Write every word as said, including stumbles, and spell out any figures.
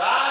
God.